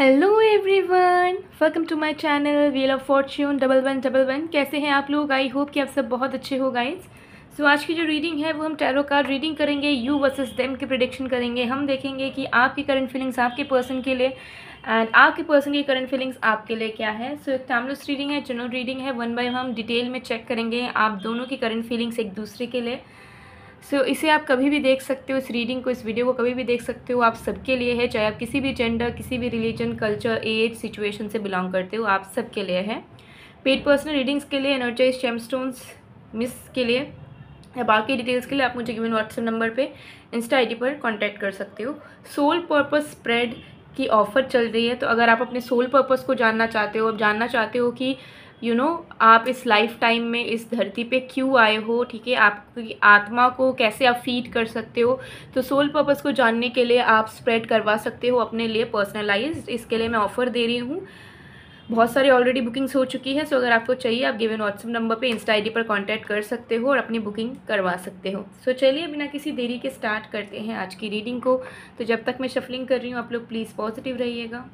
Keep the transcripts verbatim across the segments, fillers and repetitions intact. Hello everyone, welcome to my channel wheel of fortune one one one one. कैसे हैं आप लोग? I hope कि आप सब बहुत अच्छे हो गाइज। सो so, आज की जो रीडिंग है वो हम टैरो कार्ड रीडिंग करेंगे, यू वर्सेस देम की प्रेडिक्शन करेंगे। हम देखेंगे कि आपकी करंट फीलिंग्स आपके पर्सन के लिए एंड आपके पर्सन की करंट फीलिंग्स आपके लिए क्या है। सो so, एक टैमलेस रीडिंग है, जनरल रीडिंग है। वन बाय वन हम डिटेल में चेक करेंगे आप दोनों की करंट फीलिंग्स एक दूसरे के लिए। सो so, इसे आप कभी भी देख सकते हो, इस रीडिंग को, इस वीडियो को कभी भी देख सकते हो। आप सबके लिए है, चाहे आप किसी भी जेंडर, किसी भी रिलीजन, कल्चर, एज, सिचुएशन से बिलोंग करते हो, आप सबके लिए है। पेड पर्सनल रीडिंग्स के लिए, एनर्जाइज जेमस्टोन्स मिस के लिए या बाकी डिटेल्स के लिए आप मुझे गिवन व्हाट्सएप नंबर पे, इंस्टा आई डी पर कॉन्टैक्ट कर सकते हो। सोल पर्पज़ स्प्रेड की ऑफ़र चल रही है, तो अगर आप अपने सोल पर्पज़ को जानना चाहते हो, आप जानना चाहते हो कि यू you नो know, आप इस लाइफ टाइम में इस धरती पे क्यों आए हो, ठीक है, आपकी आत्मा को कैसे आप फीड कर सकते हो, तो सोल पर्पस को जानने के लिए आप स्प्रेड करवा सकते हो अपने लिए पर्सनलाइज्ड। इसके लिए मैं ऑफ़र दे रही हूँ, बहुत सारी ऑलरेडी बुकिंग्स हो चुकी है। सो अगर आपको चाहिए आप गिवन व्हाट्सएप नंबर पे, इंस्टा आई डी पर कॉन्टैक्ट कर सकते हो और अपनी बुकिंग करवा सकते हो। सो चलिए बिना किसी देरी के स्टार्ट करते हैं आज की रीडिंग को। तो जब तक मैं शफलिंग कर रही हूँ आप लोग प्लीज़ पॉजिटिव रहिएगा।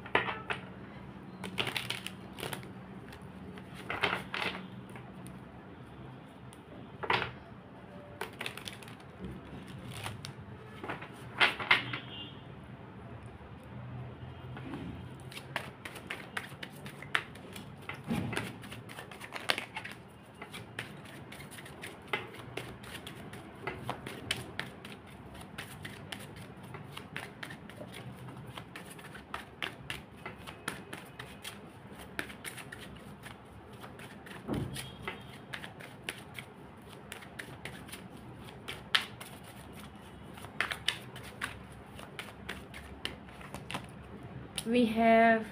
We have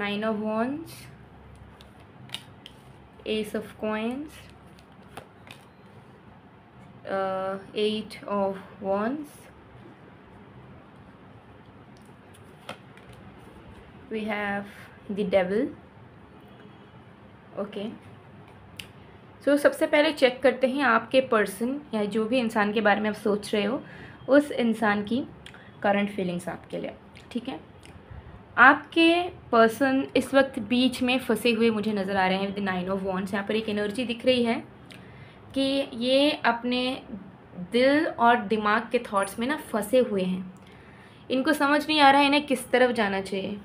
nine of wands, ace of coins, uh, eight of wands, we have the devil, okay। So so, सबसे पहले चेक करते हैं आपके पर्सन या जो भी इंसान के बारे में आप सोच रहे हो उस इंसान की करंट फीलिंग्स आपके लिए, ठीक है। आपके पर्सन इस वक्त बीच में फंसे हुए मुझे नज़र आ रहे हैं विद नाइन ऑफ वॉन्ड्स। यहाँ पर एक एनर्जी दिख रही है कि ये अपने दिल और दिमाग के थॉट्स में ना फंसे हुए हैं। इनको समझ नहीं आ रहा है इन्हें किस तरफ जाना चाहिए।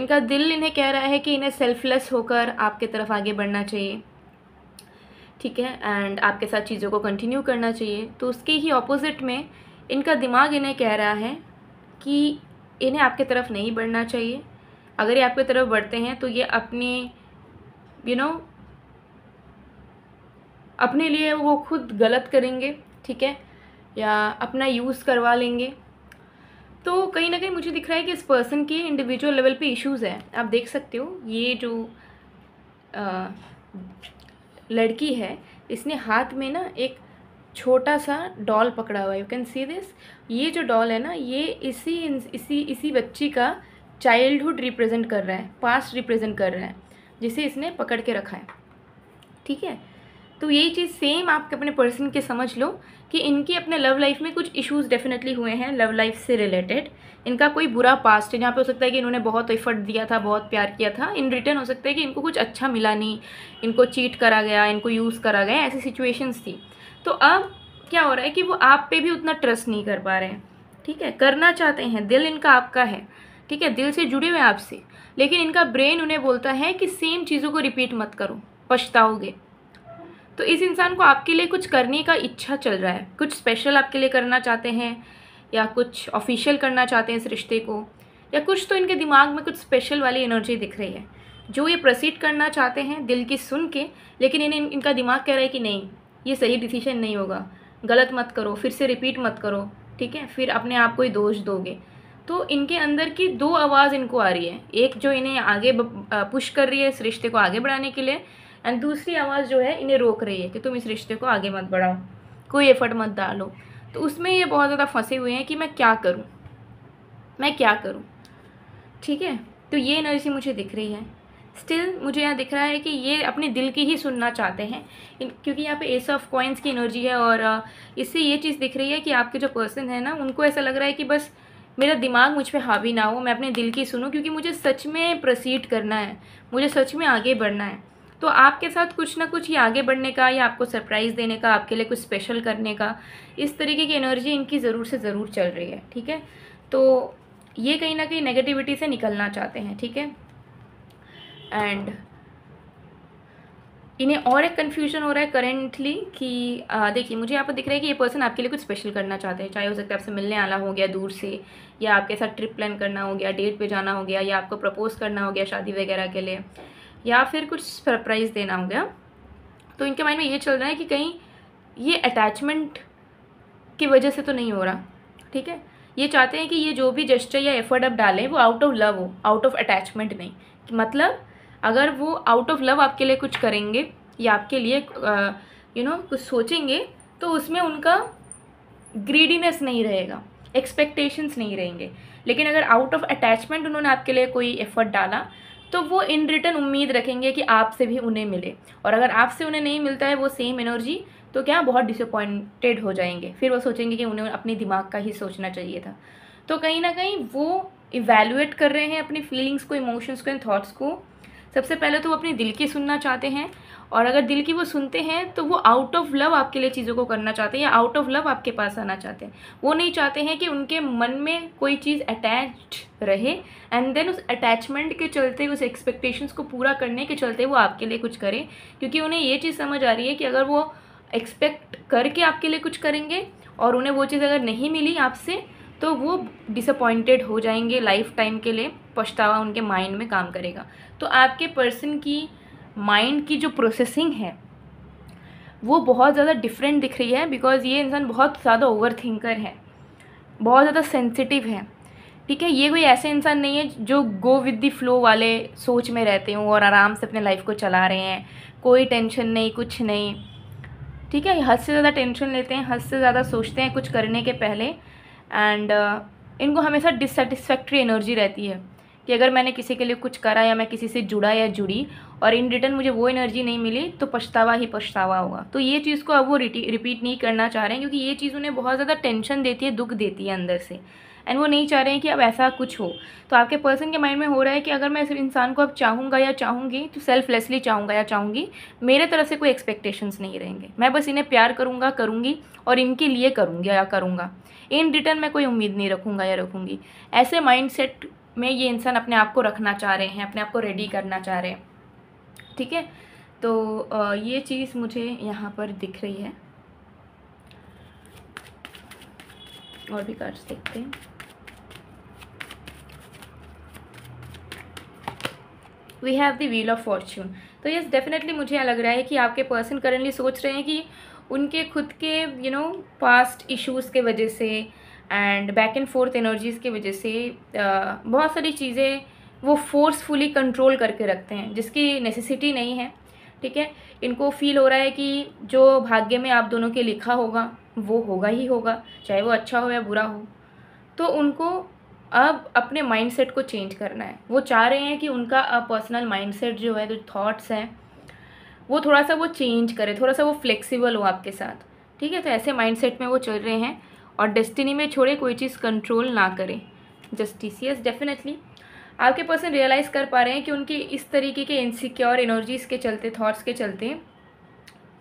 इनका दिल इन्हें कह रहा है कि इन्हें सेल्फलेस होकर आपके तरफ आगे बढ़ना चाहिए, ठीक है, एंड आपके साथ चीज़ों को कंटिन्यू करना चाहिए। तो उसके ही ऑपोजिट में इनका दिमाग इन्हें कह रहा है कि इन्हें आपके तरफ नहीं बढ़ना चाहिए। अगर ये आपके तरफ बढ़ते हैं तो ये अपने यू नो अपने लिए वो खुद गलत करेंगे, ठीक है, या अपना यूज़ करवा लेंगे। तो कहीं ना कहीं मुझे दिख रहा है कि इस पर्सन के इंडिविजुअल लेवल पे इश्यूज़ हैं। आप देख सकते हो ये जो आ, लड़की है इसने हाथ में ना एक छोटा सा डॉल पकड़ा हुआ है, यू कैन सी दिस। ये जो डॉल है ना ये इसी इसी इसी बच्ची का चाइल्डहुड रिप्रेजेंट कर रहा है, पास्ट रिप्रेजेंट कर रहा है, जिसे इसने पकड़ के रखा है, ठीक है। तो यही चीज़ सेम आपके अपने पर्सन के समझ लो कि इनके अपने लव लाइफ में कुछ इश्यूज़ डेफिनेटली हुए हैं, लव लाइफ से रिलेटेड। इनका कोई बुरा पास्ट है जहाँ पे हो सकता है कि इन्होंने बहुत एफर्ट दिया था, बहुत प्यार किया था, इन रिटर्न हो सकता है कि इनको कुछ अच्छा मिला नहीं, इनको चीट करा गया, इनको यूज़ करा गया, ऐसी सिचुएशंस थी। तो अब क्या हो रहा है कि वो आप पे भी उतना ट्रस्ट नहीं कर पा रहे हैं, ठीक है। करना चाहते हैं, दिल इनका आपका है, ठीक है, दिल से जुड़े हुए आपसे, लेकिन इनका ब्रेन उन्हें बोलता है कि सेम चीज़ों को रिपीट मत करो, पछताओगे। तो इस इंसान को आपके लिए कुछ करने का इच्छा चल रहा है, कुछ स्पेशल आपके लिए करना चाहते हैं या कुछ ऑफिशियल करना चाहते हैं इस रिश्ते को, या कुछ तो इनके दिमाग में कुछ स्पेशल वाली एनर्जी दिख रही है जो ये प्रोसीड करना चाहते हैं दिल की सुन के। लेकिन इन्हें इन, इनका दिमाग कह रहा है कि नहीं, ये सही डिसीजन नहीं होगा, गलत मत करो, फिर से रिपीट मत करो, ठीक है, फिर अपने आप को ही दोष दोगे। तो इनके अंदर की दो आवाज़ इनको आ रही है, एक जो इन्हें आगे पुश कर रही है इस रिश्ते को आगे बढ़ाने के लिए, एंड दूसरी आवाज़ जो है इन्हें रोक रही है कि तुम इस रिश्ते को आगे मत बढ़ाओ, कोई एफर्ट मत डालो। तो उसमें ये बहुत ज़्यादा फंसे हुए हैं कि मैं क्या करूं, मैं क्या करूं, ठीक है। तो ये एनर्जी मुझे दिख रही है। स्टिल मुझे यहाँ दिख रहा है कि ये अपने दिल की ही सुनना चाहते हैं, क्योंकि यहाँ पे एस ऑफ कॉइन्स की एनर्जी है और इससे ये चीज़ दिख रही है कि आपके जो पर्सन है ना उनको ऐसा लग रहा है कि बस मेरा दिमाग मुझ पे हावी ना हो, मैं अपने दिल की सुनूं, क्योंकि मुझे सच में प्रोसीड करना है, मुझे सच में आगे बढ़ना है। तो आपके साथ कुछ ना कुछ ये आगे बढ़ने का या आपको सरप्राइज़ देने का, आपके लिए कुछ स्पेशल करने का, इस तरीके की एनर्जी इनकी ज़रूर से ज़रूर चल रही है। ठीक है, तो ये कहीं ना कहीं नेगेटिविटी से निकलना चाहते हैं। ठीक है, एंड इन्हें और एक कन्फ्यूजन हो रहा है करेंटली कि देखिए मुझे यहाँ पर दिख रहा है कि ये पर्सन आपके लिए कुछ स्पेशल करना चाहते हैं। चाहे हो सकता है आपसे मिलने आना हो गया दूर से, या आपके साथ ट्रिप प्लान करना हो गया, डेट पे जाना हो गया, या आपको प्रपोज करना हो गया शादी वगैरह के लिए, या फिर कुछ सरप्राइज़ देना हो गया। तो इनके माइंड में ये चल रहा है कि कहीं ये अटैचमेंट की वजह से तो नहीं हो रहा। ठीक है, ये चाहते हैं कि ये जो भी जेस्चर या एफर्ट आप डालें वो आउट ऑफ लव हो, आउट ऑफ अटैचमेंट नहीं। मतलब अगर वो आउट ऑफ लव आपके लिए कुछ करेंगे या आपके लिए यू नो कुछ सोचेंगे तो उसमें उनका ग्रीडीनेस नहीं रहेगा, एक्सपेक्टेशंस नहीं रहेंगे। लेकिन अगर आउट ऑफ अटैचमेंट उन्होंने आपके लिए कोई एफर्ट डाला तो वो इन रिटर्न उम्मीद रखेंगे कि आपसे भी उन्हें मिले, और अगर आपसे उन्हें नहीं मिलता है वो सेम एनर्जी तो क्या बहुत डिसअपॉइंटेड हो जाएंगे। फिर वो सोचेंगे कि उन्हें अपने दिमाग का ही सोचना चाहिए था। तो कहीं ना कहीं वो इवैल्यूएट कर रहे हैं अपनी फीलिंग्स को, इमोशंस को एंड थॉट्स को। सबसे पहले तो वो अपने दिल की सुनना चाहते हैं, और अगर दिल की वो सुनते हैं तो वो आउट ऑफ लव आपके लिए चीज़ों को करना चाहते हैं या आउट ऑफ लव आपके पास आना चाहते हैं। वो नहीं चाहते हैं कि उनके मन में कोई चीज़ अटैच रहे एंड देन उस अटैचमेंट के चलते, उस एक्सपेक्टेशंस को पूरा करने के चलते वो आपके लिए कुछ करें, क्योंकि उन्हें ये चीज़ समझ आ रही है कि अगर वो एक्सपेक्ट करके आपके लिए कुछ करेंगे और उन्हें वो चीज़ अगर नहीं मिली आपसे तो वो डिसअपॉइंटेड हो जाएंगे, लाइफ टाइम के लिए पछतावा उनके माइंड में काम करेगा। तो आपके पर्सन की माइंड की जो प्रोसेसिंग है वो बहुत ज़्यादा डिफरेंट दिख रही है, बिकॉज़ ये इंसान बहुत ज़्यादा ओवर थिंकर है, बहुत ज़्यादा सेंसिटिव है। ठीक है, ये कोई ऐसे इंसान नहीं है जो गो विद दी फ्लो वाले सोच में रहते हों और आराम से अपने लाइफ को चला रहे हैं, कोई टेंशन नहीं, कुछ नहीं। ठीक है, हद से ज़्यादा टेंशन लेते हैं, हद से ज़्यादा सोचते हैं कुछ करने के पहले, एंड uh, इनको हमेशा डिससेटिस्फैक्ट्री एनर्जी रहती है कि अगर मैंने किसी के लिए कुछ करा या मैं किसी से जुड़ा या जुड़ी और इन रिटर्न मुझे वो एनर्जी नहीं मिली तो पछतावा ही पछतावा होगा। तो ये चीज़ को अब वो रिपीट नहीं करना चाह रहे हैं, क्योंकि ये चीज़ उन्हें बहुत ज़्यादा टेंशन देती है, दुख देती है अंदर से, एंड वो नहीं चाह रहे हैं कि अब ऐसा कुछ हो। तो आपके पर्सन के माइंड में हो रहा है कि अगर मैं इस इंसान को अब चाहूँगा या चाहूँगी तो सेल्फलेसली चाहूँगा या चाहूँगी, मेरे तरफ से कोई एक्सपेक्टेशंस नहीं रहेंगे, मैं बस इन्हें प्यार करूँगा करूँगी और इनके लिए करूँगी या करूँगा, इन रिटर्न मैं कोई उम्मीद नहीं रखूँगा या रखूँगी। ऐसे माइंडसेट में ये इंसान अपने आप को रखना चाह रहे हैं, अपने आप को रेडी करना चाह रहे हैं। ठीक है, तो ये चीज़ मुझे यहाँ पर दिख रही है, और भी कार्ड्स देखते हैं। We have the wheel of fortune. तो यस, डेफिनेटली मुझे यहाँ लग रहा है कि आपके पर्सन करंटली सोच रहे हैं कि उनके खुद के यू नो पास्ट इश्यूज़ के वजह से and back and forth energies की वजह से आ, बहुत सारी चीज़ें वो फोर्सफुली कंट्रोल करके रखते हैं जिसकी नेसेसिटी नहीं है। ठीक है, इनको फील हो रहा है कि जो भाग्य में आप दोनों के लिखा होगा वो होगा ही होगा, चाहे वो अच्छा हो या बुरा हो। तो उनको अब अपने माइंडसेट को चेंज करना है। वो चाह रहे हैं कि उनका पर्सनल माइंडसेट जो है, जो थॉट्स हैं वो थोड़ा सा वो चेंज करे, थोड़ा सा वो फ्लेक्सिबल हो आपके साथ। ठीक है, तो ऐसे माइंडसेट में वो चल रहे हैं, और डेस्टिनी में छोड़े कोई चीज़ कंट्रोल ना करें। जस्टिसियस, डेफिनेटली आपके पर्सन रियलाइज़ कर पा रहे हैं कि उनके इस तरीके के इनसिक्योर एनर्जीज़ के चलते, थॉट्स के चलते,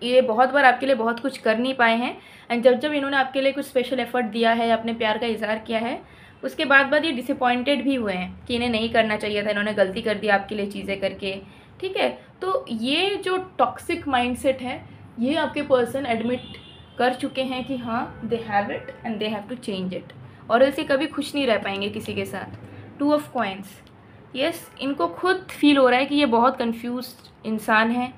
ये बहुत बार आपके लिए बहुत कुछ कर नहीं पाए हैं, एंड जब जब इन्होंने आपके लिए कुछ स्पेशल एफर्ट दिया है, अपने प्यार का इजहार किया है, उसके बाद बाद ये डिसअपॉइंटेड भी हुए हैं कि इन्हें नहीं करना चाहिए था, इन्होंने गलती कर दी आपके लिए चीज़ें करके। ठीक है, तो ये जो टॉक्सिक माइंडसेट है ये आपके पर्सन एडमिट कर चुके हैं कि हाँ, they have it and they have to change it, और इससे कभी खुश नहीं रह पाएंगे किसी के साथ। टू ऑफ कॉइन्स, यस, इनको खुद फील हो रहा है कि ये बहुत कंफ्यूज इंसान है,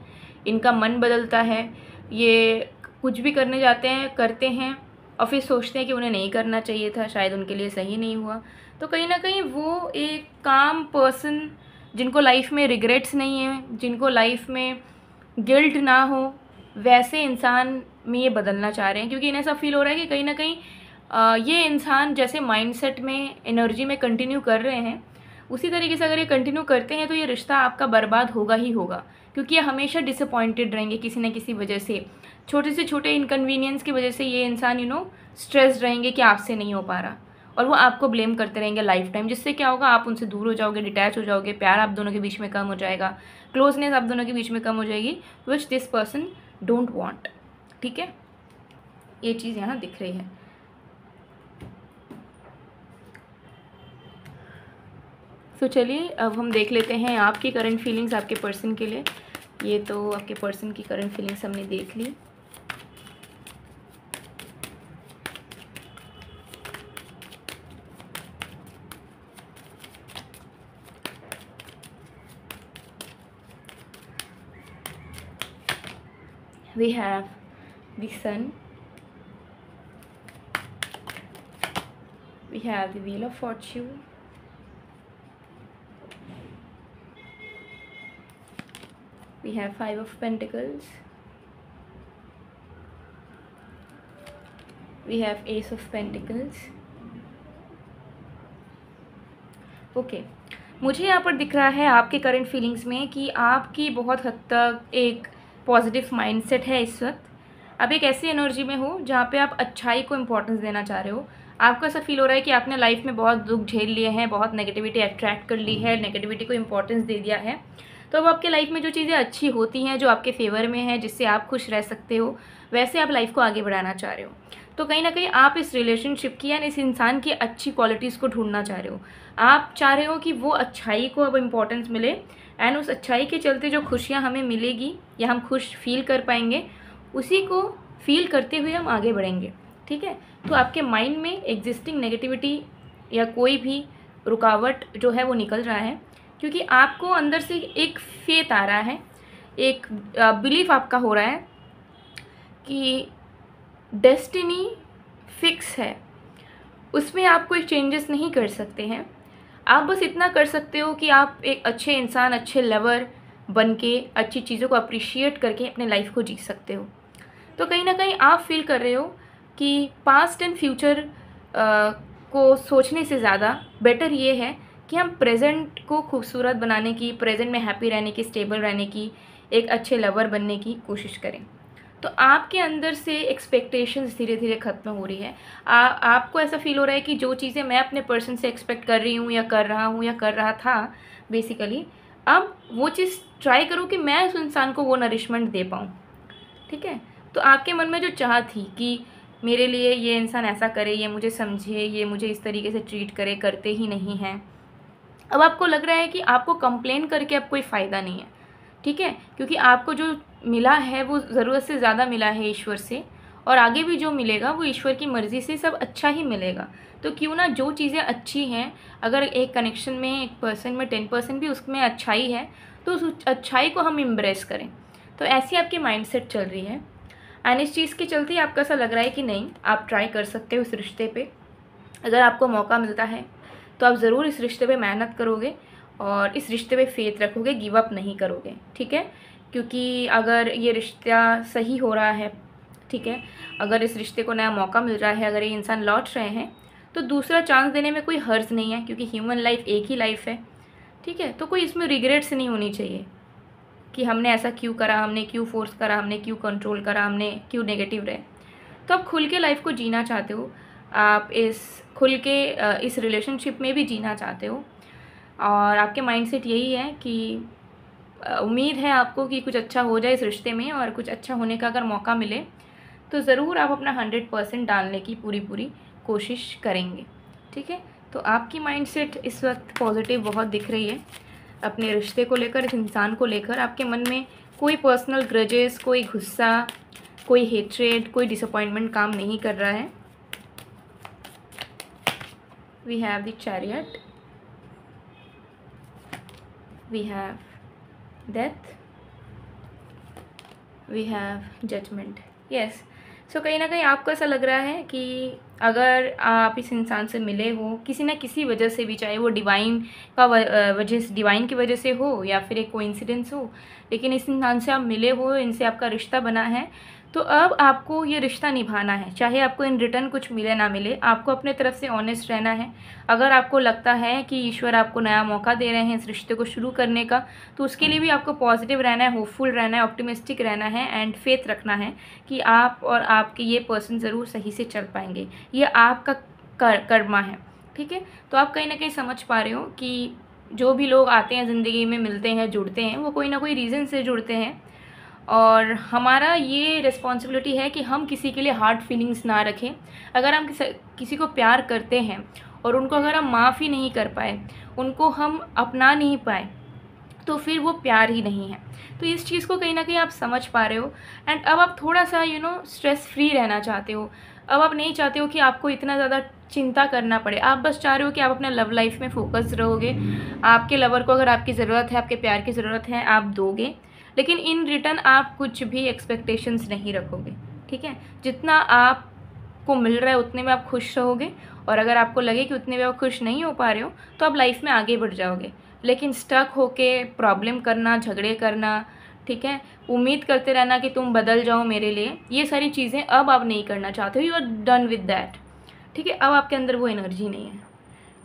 इनका मन बदलता है, ये कुछ भी करने जाते हैं, करते हैं और फिर सोचते हैं कि उन्हें नहीं करना चाहिए था, शायद उनके लिए सही नहीं हुआ। तो कहीं ना कहीं वो एक काम पर्सन, जिनको लाइफ में रिग्रेट्स नहीं है, जिनको लाइफ में गिल्ट ना हो, वैसे इंसान में ये बदलना चाह रहे हैं, क्योंकि इन्हें सब फील हो रहा है कि कहीं ना कहीं आ, ये इंसान जैसे माइंडसेट में, एनर्जी में कंटिन्यू कर रहे हैं, उसी तरीके से अगर ये कंटिन्यू करते हैं तो ये रिश्ता आपका बर्बाद होगा ही होगा, क्योंकि ये हमेशा डिसअपॉइंटेड रहेंगे किसी न किसी वजह से, छोटे से छोटे इनकन्वीनियंस की वजह से ये इंसान यू नो स्ट्रेस रहेंगे कि आपसे नहीं हो पा रहा, और वो आपको ब्लेम करते रहेंगे लाइफ टाइम, जिससे क्या होगा, आप उनसे दूर हो जाओगे, डिटैच हो जाओगे, प्यार आप दोनों के बीच में कम हो जाएगा, क्लोजनेस आप दोनों के बीच में कम हो जाएगी, which this person don't want. ठीक है, ये चीज़ यहाँ दिख रही है। तो चलिए अब हम देख लेते हैं आपकी करंट फीलिंग्स आपके पर्सन के लिए। ये तो आपके पर्सन की करंट फीलिंग्स हमने देख ली। We have the sun, we have the Wheel of Fortune, we have Five of Pentacles, we have ace of pentacles। Okay okay. मुझे यहाँ पर दिख रहा है आपके करंट फीलिंग्स में कि आपकी बहुत हद तक एक पॉजिटिव माइंडसेट है इस वक्त। आप एक ऐसी एनर्जी में हो जहाँ पे आप अच्छाई को इम्पोर्टेंस देना चाह रहे हो। आपको ऐसा फील हो रहा है कि आपने लाइफ में बहुत दुख झेल लिए हैं, बहुत नेगेटिविटी अट्रैक्ट कर ली है, नेगेटिविटी को इम्पोर्टेंस दे दिया है। तो अब आपके लाइफ में जो चीज़ें अच्छी होती हैं, जो आपके फेवर में है, जिससे आप खुश रह सकते हो, वैसे आप लाइफ को आगे बढ़ाना चाह रहे हो। तो कहीं ना कहीं आप इस रिलेशनशिप की या इस इंसान की अच्छी क्वालिटीज़ को ढूंढना चाह रहे हो। आप चाह रहे हो कि वो अच्छाई को अब इम्पोर्टेंस मिले, एंड उस अच्छाई के चलते जो खुशियाँ हमें मिलेगी या हम खुश फील कर पाएंगे, उसी को फील करते हुए हम आगे बढ़ेंगे। ठीक है, तो आपके माइंड में एग्जिस्टिंग नेगेटिविटी या कोई भी रुकावट जो है वो निकल रहा है, क्योंकि आपको अंदर से एक फेथ आ रहा है, एक बिलीफ आपका हो रहा है कि डेस्टिनी फिक्स है, उसमें आप कोई चेंजेस नहीं कर सकते हैं। आप बस इतना कर सकते हो कि आप एक अच्छे इंसान, अच्छे लवर बन के अच्छी चीज़ों को अप्रिशिएट करके अपने लाइफ को जी सकते हो। तो कहीं ना कहीं आप फील कर रहे हो कि पास्ट एंड फ्यूचर को सोचने से ज़्यादा बेटर ये है कि हम प्रेजेंट को खूबसूरत बनाने की, प्रेजेंट में हैप्पी रहने की, स्टेबल रहने की, एक अच्छे लवर बनने की कोशिश करें। तो आपके अंदर से एक्सपेक्टेशंस धीरे धीरे ख़त्म हो रही है। आ, आपको ऐसा फील हो रहा है कि जो चीज़ें मैं अपने पर्सन से एक्सपेक्ट कर रही हूँ या कर रहा हूँ या कर रहा था बेसिकली, अब वो चीज़ ट्राई करूँ कि मैं उस इंसान को वो नरिशमेंट दे पाऊँ। ठीक है, तो आपके मन में जो चाह थी कि मेरे लिए ये इंसान ऐसा करे, ये मुझे समझे, ये मुझे इस तरीके से ट्रीट करे, करते ही नहीं हैं। अब आपको लग रहा है कि आपको कंप्लेन करके अब कोई फ़ायदा नहीं है। ठीक है, क्योंकि आपको जो मिला है वो ज़रूरत से ज़्यादा मिला है ईश्वर से, और आगे भी जो मिलेगा वो ईश्वर की मर्ज़ी से सब अच्छा ही मिलेगा। तो क्यों ना जो चीज़ें अच्छी हैं, अगर एक कनेक्शन में, एक पर्सन में टेन परसेंट भी उसमें अच्छाई है, तो उस अच्छाई को हम एम्ब्रेस करें। तो ऐसी आपकी माइंडसेट चल रही है, एंड इस चीज़ के चलते आपको ऐसा लग रहा है कि नहीं, आप ट्राई कर सकते हो इस रिश्ते पर। अगर आपको मौका मिलता है तो आप ज़रूर इस रिश्ते पे मेहनत करोगे और इस रिश्ते पे फेथ रखोगे, गिव अप नहीं करोगे। ठीक है, क्योंकि अगर ये रिश्ता सही हो रहा है, ठीक है, अगर इस रिश्ते को नया मौका मिल रहा है, अगर ये इंसान लौट रहे हैं, तो दूसरा चांस देने में कोई हर्ज नहीं है, क्योंकि ह्यूमन लाइफ एक ही लाइफ है। ठीक है, तो कोई इसमें रिग्रेट्स नहीं होनी चाहिए कि हमने ऐसा क्यों करा, हमने क्यों फोर्स करा, हमने क्यों कंट्रोल करा, हमने क्यों नेगेटिव रहे। तो आप खुल के लाइफ को जीना चाहते हो, आप इस खुल के इस रिलेशनशिप में भी जीना चाहते हो, और आपके माइंडसेट यही है कि उम्मीद है आपको कि कुछ अच्छा हो जाए इस रिश्ते में, और कुछ अच्छा होने का अगर मौका मिले तो ज़रूर आप अपना हंड्रेड परसेंट डालने की पूरी पूरी कोशिश करेंगे। ठीक है, तो आपकी माइंडसेट इस वक्त पॉजिटिव बहुत दिख रही है अपने रिश्ते को लेकर, इस इंसान को लेकर। आपके मन में कोई पर्सनल ग्रजेस, कोई गुस्सा, कोई हेट्रेड, कोई डिसअपॉइंटमेंट काम नहीं कर रहा है। we have the chariot, we have death, we have judgment। yes, so कहीं ना कहीं आपको ऐसा लग रहा है कि अगर आप इस इंसान से मिले हो किसी ना किसी वजह से भी, चाहे वो डिवाइन का वजह डिवाइन की वजह से हो या फिर एक कोइंसिडेंस हो, लेकिन इस इंसान से आप मिले हो, इनसे आपका रिश्ता बना है, तो अब आपको ये रिश्ता निभाना है। चाहे आपको इन रिटर्न कुछ मिले ना मिले, आपको अपने तरफ से ऑनेस्ट रहना है। अगर आपको लगता है कि ईश्वर आपको नया मौका दे रहे हैं इस रिश्ते को शुरू करने का, तो उसके लिए भी आपको पॉजिटिव रहना है, होपफुल रहना है, ऑप्टिमिस्टिक रहना है, एंड फेथ रखना है कि आप और आपके ये पर्सन ज़रूर सही से चल पाएंगे। ये आपका कर, कर्मा है। ठीक है, तो आप कहीं ना कहीं समझ पा रहे हो कि जो भी लोग आते हैं ज़िंदगी में, मिलते हैं, जुड़ते हैं, वो कोई ना कोई रीज़न से जुड़ते हैं। और हमारा ये रिस्पॉन्सिबिलिटी है कि हम किसी के लिए हार्ड फीलिंग्स ना रखें। अगर हम किसी को प्यार करते हैं और उनको अगर हम माफ़ ही नहीं कर पाए, उनको हम अपना नहीं पाए, तो फिर वो प्यार ही नहीं है। तो इस चीज़ को कहीं ना कहीं आप समझ पा रहे हो। एंड अब आप थोड़ा सा यू नो स्ट्रेस फ्री रहना चाहते हो। अब आप नहीं चाहते हो कि आपको इतना ज़्यादा चिंता करना पड़े। आप बस चाह रहे हो कि आप अपने लव लाइफ में फोकस रहोगे। आपके लवर को अगर आपकी ज़रूरत है, आपके प्यार की ज़रूरत है, आप दोगे, लेकिन इन रिटर्न आप कुछ भी एक्सपेक्टेशंस नहीं रखोगे। ठीक है, जितना आपको मिल रहा है उतने में आप खुश रहोगे, और अगर आपको लगे कि उतने में आप खुश नहीं हो पा रहे हो तो आप लाइफ में आगे बढ़ जाओगे। लेकिन स्टक होके प्रॉब्लम करना, झगड़े करना, ठीक है, उम्मीद करते रहना कि तुम बदल जाओ मेरे लिए, ये सारी चीज़ें अब आप नहीं करना चाहते हो। You are done with that. ठीक है, अब आपके अंदर वो एनर्जी नहीं है।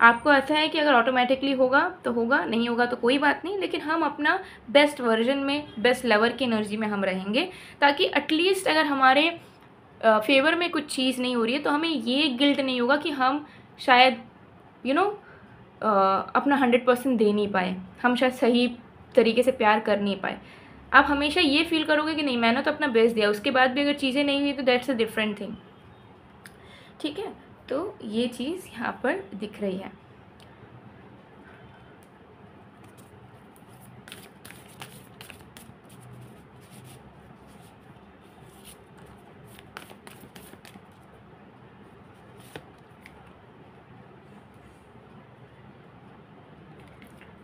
आपको ऐसा है कि अगर ऑटोमेटिकली होगा तो होगा, नहीं होगा तो कोई बात नहीं, लेकिन हम अपना बेस्ट वर्जन में, बेस्ट लेवल की एनर्जी में हम रहेंगे, ताकि एटलीस्ट अगर हमारे फेवर में कुछ चीज़ नहीं हो रही है तो हमें ये गिल्ट नहीं होगा कि हम शायद यू नो अपना हंड्रेड परसेंट दे नहीं पाए, हम शायद सही तरीके से प्यार कर नहीं पाए। आप हमेशा ये फील करोगे कि नहीं, मैंने तो अपना बेस्ट दिया, उसके बाद भी अगर चीज़ें नहीं हुई तो दैट्स अ डिफरेंट थिंग। ठीक है, तो ये चीज़ यहाँ पर दिख रही है।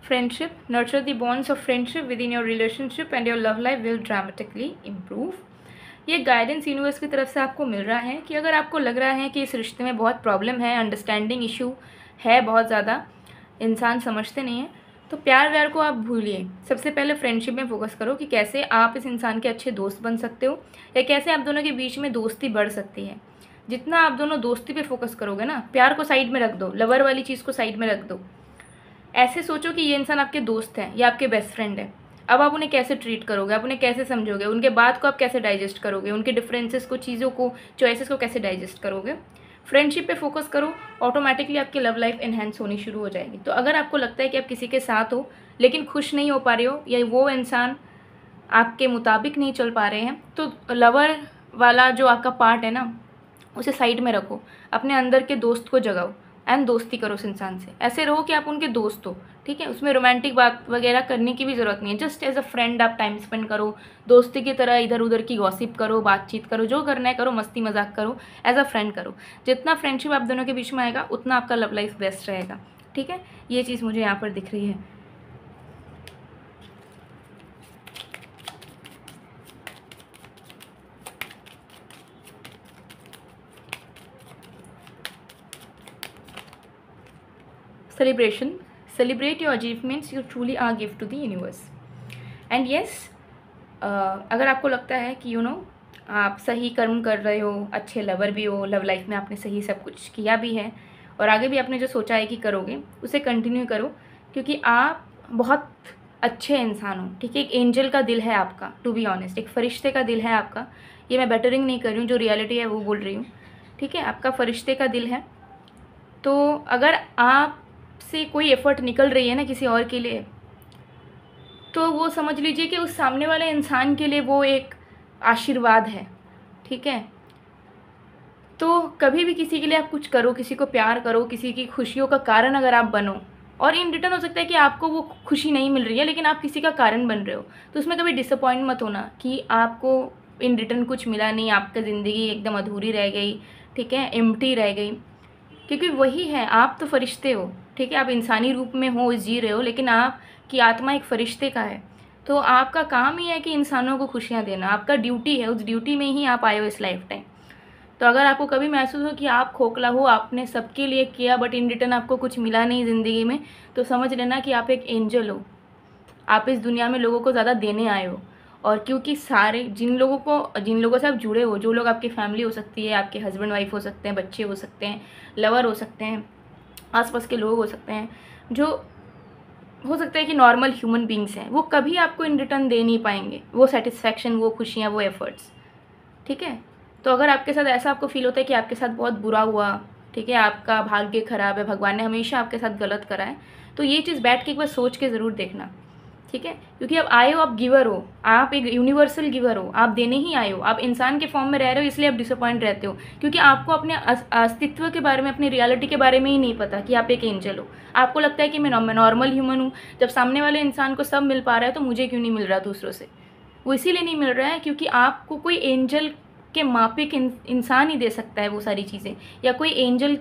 Friendship. Nurture the bonds of friendship within your relationship and your love life will dramatically improve. ये गाइडेंस यूनिवर्स की तरफ से आपको मिल रहा है कि अगर आपको लग रहा है कि इस रिश्ते में बहुत प्रॉब्लम है, अंडरस्टैंडिंग इशू है, बहुत ज़्यादा इंसान समझते नहीं है, तो प्यार व्यार को आप भूलिए। सबसे पहले फ्रेंडशिप में फोकस करो कि कैसे आप इस इंसान के अच्छे दोस्त बन सकते हो, या कैसे आप दोनों के बीच में दोस्ती बढ़ सकती है। जितना आप दोनों दोस्ती पे फोकस करोगे ना, प्यार को साइड में रख दो, लवर वाली चीज़ को साइड में रख दो। ऐसे सोचो कि ये इंसान आपके दोस्त हैं या आपके बेस्ट फ्रेंड है। अब आप उन्हें कैसे ट्रीट करोगे, आप उन्हें कैसे समझोगे, उनके बात को आप कैसे डाइजेस्ट करोगे, उनके डिफरेंसेस को, चीज़ों को, चॉइसेस को कैसे डाइजेस्ट करोगे। फ्रेंडशिप पे फोकस करो, ऑटोमेटिकली आपकी लव लाइफ एनहेंस होनी शुरू हो जाएगी। तो अगर आपको लगता है कि आप किसी के साथ हो लेकिन खुश नहीं हो पा रहे हो, या वो इंसान आपके मुताबिक नहीं चल पा रहे हैं, तो लवर वाला जो आपका पार्ट है ना, उसे साइड में रखो, अपने अंदर के दोस्त को जगाओ एंड दोस्ती करो उस इंसान से। ऐसे रहो कि आप उनके दोस्त हो। ठीक है, उसमें रोमांटिक बात वगैरह करने की भी ज़रूरत नहीं है। जस्ट एज अ फ्रेंड आप टाइम स्पेंड करो, दोस्ती की तरह इधर उधर की गॉसिप करो, बातचीत करो, जो करना है करो, मस्ती मजाक करो, एज अ फ्रेंड करो। जितना फ्रेंडशिप आप दोनों के बीच में आएगा उतना आपका लव लाइफ बेस्ट रहेगा। ठीक है, ये चीज़ मुझे यहाँ पर दिख रही है। Celebration. Celebrate your achievements. You truly are gift to the universe. And yes, uh, अगर आपको लगता है कि यू you नो know, आप सही कर्म कर रहे हो, अच्छे लवर भी हो, लव लाइफ में आपने सही सब कुछ किया भी है, और आगे भी आपने जो सोचा है कि करोगे उसे कंटिन्यू करो, क्योंकि आप बहुत अच्छे इंसान हो। ठीक है, एक एंजल का दिल है आपका, टू बी ऑनेस्ट, एक फरिश्ते का दिल है आपका। ये मैं बेटरिंग नहीं कर रही हूँ, जो रियलिटी है वो बोल रही हूँ। ठीक है, आपका फरिश्ते का दिल है। तो अगर आप से कोई एफर्ट निकल रही है ना किसी और के लिए, तो वो समझ लीजिए कि उस सामने वाले इंसान के लिए वो एक आशीर्वाद है। ठीक है, तो कभी भी किसी के लिए आप कुछ करो, किसी को प्यार करो, किसी की खुशियों का कारण अगर आप बनो, और इन रिटर्न हो सकता है कि आपको वो खुशी नहीं मिल रही है लेकिन आप किसी का कारण बन रहे हो, तो उसमें कभी डिसअपॉइंट मत होना कि आपको इन रिटर्न कुछ मिला नहीं, आपका ज़िंदगी एकदम अधूरी रह गई। ठीक है, एम्प्टी रह गई, क्योंकि वही है, आप तो फरिश्ते हो। ठीक है, आप इंसानी रूप में हो, जी रहे हो, लेकिन आपकी आत्मा एक फ़रिश्ते का है। तो आपका काम ही है कि इंसानों को खुशियाँ देना, आपका ड्यूटी है, उस ड्यूटी में ही आप आए हो इस लाइफ टाइम। तो अगर आपको कभी महसूस हो कि आप खोखला हो, आपने सबके लिए किया बट इन रिटर्न आपको कुछ मिला नहीं ज़िंदगी में, तो समझ लेना कि आप एक एंजल हो। आप इस दुनिया में लोगों को ज़्यादा देने आए हो, और क्योंकि सारे जिन लोगों को जिन लोगों से आप जुड़े हो, जो लोग आपकी फैमिली हो सकती है, आपके हस्बैंड वाइफ हो सकते हैं, बच्चे हो सकते हैं, लवर हो सकते हैं, आसपास के लोग हो सकते हैं, जो हो सकता है कि नॉर्मल ह्यूमन बींग्स हैं, वो कभी आपको इन रिटर्न दे नहीं पाएंगे वो सेटिस्फेक्शन, वो खुशियाँ, वो एफर्ट्स। ठीक है, तो अगर आपके साथ ऐसा आपको फील होता है कि आपके साथ बहुत बुरा हुआ, ठीक है, आपका भाग्य खराब है, भगवान ने हमेशा आपके साथ गलत करा है। तो ये चीज़ बैठ के एक बार सोच के ज़रूर देखना, ठीक है, क्योंकि अब आए हो, आप गिवर हो, आप एक यूनिवर्सल गिवर हो, आप देने ही आए हो, आप इंसान के फॉर्म में रह रहे हो, इसलिए आप डिसअपॉइंट रहते हो, क्योंकि आपको अपने अस्तित्व के बारे में, अपनी रियलिटी के बारे में ही नहीं पता कि आप एक एंजल हो। आपको लगता है कि मैं नॉर्मल ह्यूमन हूँ, जब सामने वाले इंसान को सब मिल पा रहा है तो मुझे क्यों नहीं मिल रहा दूसरों से। वो इसीलिए नहीं मिल रहा है क्योंकि आपको कोई एंजल के मापिक इंसान ही दे सकता है वो सारी चीज़ें, या कोई एंजल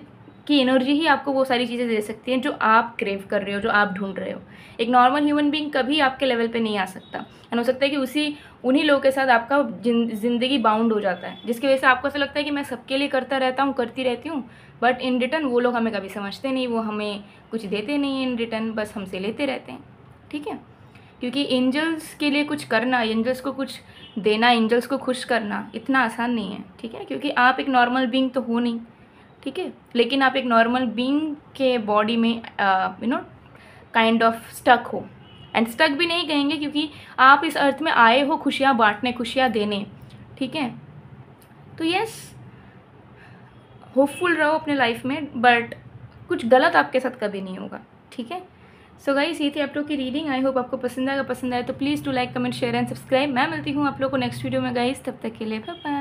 कि एनर्जी ही आपको वो सारी चीज़ें दे सकती हैं जो आप क्रेव कर रहे हो, जो आप ढूंढ रहे हो। एक नॉर्मल ह्यूमन बीइंग कभी आपके लेवल पे नहीं आ सकता, और हो सकता है कि उसी उन्हीं लोगों के साथ आपका ज़िंदगी बाउंड हो जाता है, जिसकी वजह से आपको ऐसा लगता है कि मैं सबके लिए करता रहता हूँ, करती रहती हूँ, बट इन रिटर्न वो लोग हमें कभी समझते नहीं, वो हमें कुछ देते नहीं इन रिटर्न, बस हमसे लेते रहते हैं, ठीक है। क्योंकि एंजल्स के लिए कुछ करना, एंजल्स को कुछ देना, एंजल्स को खुश करना इतना आसान नहीं है, ठीक है, क्योंकि आप एक नॉर्मल बीइंग तो हो नहीं, ठीक है, लेकिन आप एक नॉर्मल बीइंग के बॉडी में you know kind of stuck हो, एंड स्टक भी नहीं कहेंगे क्योंकि आप इस अर्थ में आए हो खुशियाँ बांटने, खुशियाँ देने, ठीक है। तो यस, होपफुल रहो अपने लाइफ में, बट कुछ गलत आपके साथ कभी नहीं होगा, ठीक है। सो गाइस, ये थी आप लोग की रीडिंग, आई होप आपको पसंद आएगा, पसंद आए तो please do like, comment, share and subscribe. मैं मिलती हूँ आप लोग को नेक्स्ट वीडियो में गाइस, तब तक के लिए बाय बाय।